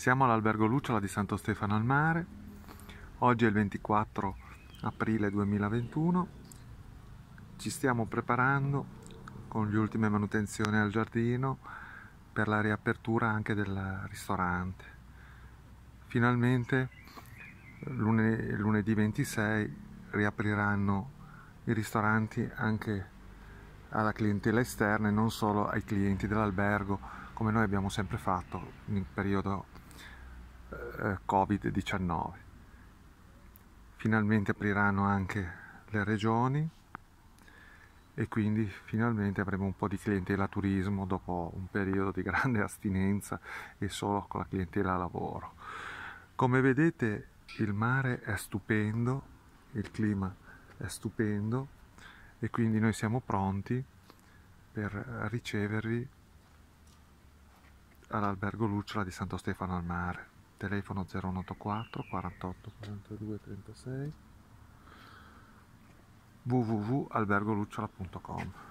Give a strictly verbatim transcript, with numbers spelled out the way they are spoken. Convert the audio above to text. Siamo all'albergo Lucciola di Santo Stefano al Mare. Oggi è il ventiquattro aprile duemilaventuno. Ci stiamo preparando con le ultime manutenzioni al giardino per la riapertura anche del ristorante. Finalmente lunedì ventisei riapriranno i ristoranti anche alla clientela esterna e non solo ai clienti dell'albergo, come noi abbiamo sempre fatto nel periodo eh, Covid diciannove. Finalmente apriranno anche le regioni e quindi finalmente avremo un po' di clientela turismo dopo un periodo di grande astinenza e solo con la clientela lavoro. Come vedete, il mare è stupendo, il clima è stupendo e quindi noi siamo pronti per ricevervi all'albergo Lucciola di Santo Stefano al Mare. Telefono zero uno otto quattro quarantotto quarantadue trentasei www punto albergolucciola punto com.